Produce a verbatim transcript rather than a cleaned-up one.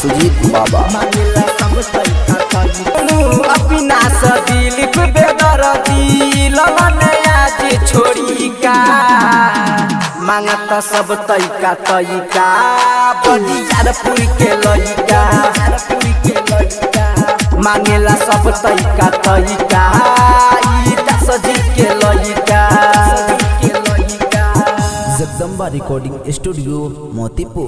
सुजीत बाबा मांगेला सब पैसा तू अविनाश दिलीप बेदर दिलवा नया जे छोड़ी का मांगता सब तैका तैका बनियारपुर के लइका मांगेला सब तैका तैका ई दस जीत के लइका जगदम्बा रिकॉर्डिंग स्टूडियो मोतीपुर।